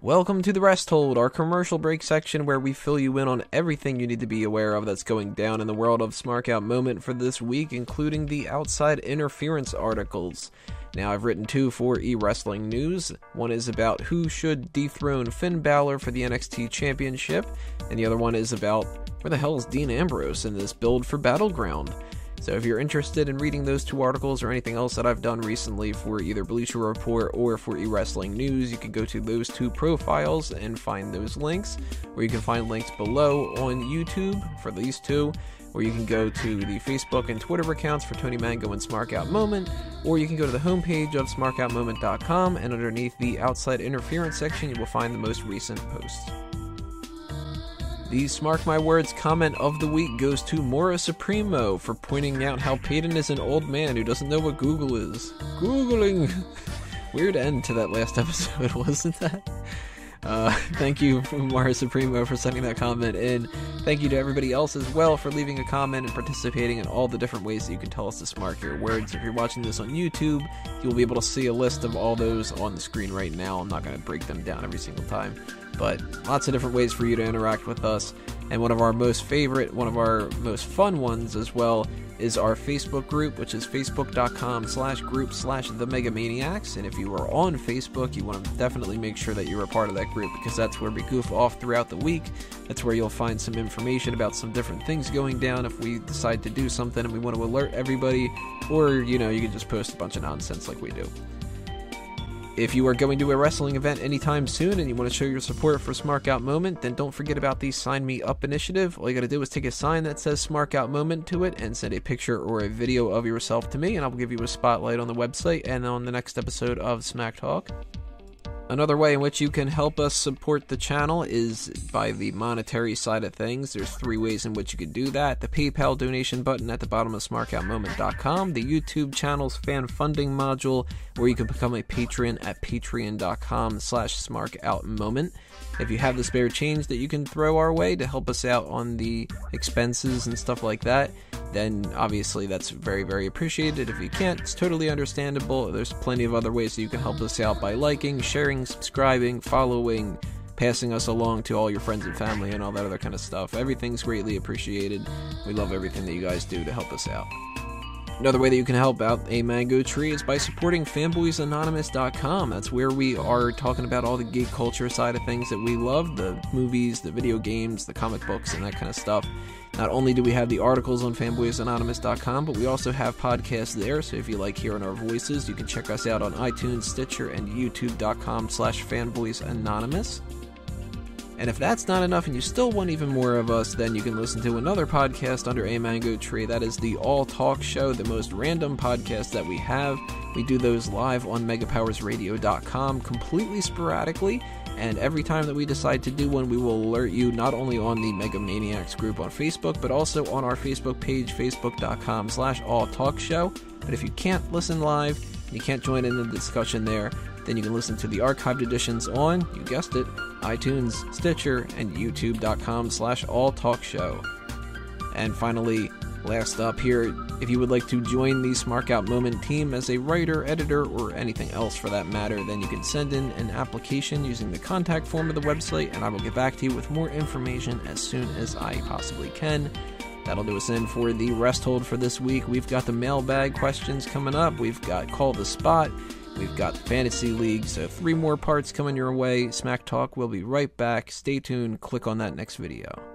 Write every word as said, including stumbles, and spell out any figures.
Welcome to The Rest Hold, our commercial break section where we fill you in on everything you need to be aware of that's going down in the world of Smark Out Moment for this week, including the outside interference articles. Now, I've written two for eWrestling News. One is about who should dethrone Finn Balor for the N X T Championship, and the other one is about where the hell is Dean Ambrose in this build for Battleground. So if you're interested in reading those two articles or anything else that I've done recently for either Bleacher Report or for eWrestling News, you can go to those two profiles and find those links, or you can find links below on YouTube for these two, or you can go to the Facebook and Twitter accounts for Tony Mango and Smark Out Moment, or you can go to the homepage of Smark Out Moment dot com, and underneath the Outside Interference section, you will find the most recent posts. The Smark My Words comment of the week goes to MoroSupremo for pointing out how Peyton is an old man who doesn't know what Google is. Googling! Weird end to that last episode, wasn't that? Uh, thank you, MoroSupremo, for sending that comment in. Thank you to everybody else as well for leaving a comment and participating in all the different ways that you can tell us to smark your words. If you're watching this on YouTube, you'll be able to see a list of all those on the screen right now. I'm not going to break them down every single time, but lots of different ways for you to interact with us. And one of our most favorite, one of our most fun ones as well, is our Facebook group, which is facebook.com slash group slash the Mega Maniacs. And if you are on Facebook, you want to definitely make sure that you're a part of that group, because that's where we goof off throughout the week. That's where you'll find some information about some different things going down if we decide to do something and we want to alert everybody, or, you know, you can just post a bunch of nonsense like we do. If you are going to a wrestling event anytime soon and you want to show your support for Smark Out Moment, then don't forget about the Sign Me Up initiative. All you got to do is take a sign that says Smark Out Moment to it and send a picture or a video of yourself to me, and I will give you a spotlight on the website and on the next episode of Smack Talk. Another way in which you can help us support the channel is by the monetary side of things. There's three ways in which you can do that. The PayPal donation button at the bottom of Smark Out Moment dot com, the YouTube channel's fan funding module, where you can become a patron at patreon.com slash smarkoutmoment. If you have the spare change that you can throw our way to help us out on the expenses and stuff like that, then obviously that's very, very appreciated. If you can't, it's totally understandable. There's plenty of other ways that you can help us out by liking, sharing, subscribing, following, passing us along to all your friends and family and all that other kind of stuff. Everything's greatly appreciated. We love everything that you guys do to help us out. Another way that you can help out a mango tree is by supporting Fanboys Anonymous dot com. That's where we are talking about all the geek culture side of things that we love, the movies, the video games, the comic books, and that kind of stuff. Not only do we have the articles on Fanboys Anonymous dot com, but we also have podcasts there, so if you like hearing our voices, you can check us out on iTunes, Stitcher, and YouTube.com slash FanboysAnonymous. And if that's not enough and you still want even more of us, then you can listen to another podcast under a mango tree. That is the All Talk Show, the most random podcast that we have. We do those live on mega powers radio dot com completely sporadically, and every time that we decide to do one, we will alert you not only on the Mega Maniacs group on Facebook, but also on our Facebook page, facebook.com slash all talk show. But if you can't listen live, you can't join in the discussion there, then you can listen to the archived editions on, you guessed it, iTunes, Stitcher, and YouTube.com slash All Talk Show. And finally, last up here, if you would like to join the Smark Out Moment team as a writer, editor, or anything else for that matter, then you can send in an application using the contact form of the website, and I will get back to you with more information as soon as I possibly can. That'll do us in for the Rest Hold for this week. We've got the mailbag questions coming up. We've got Call the Spot. We've got the Fantasy League, so three more parts coming your way. Smack Talk will be right back. Stay tuned. Click on that next video.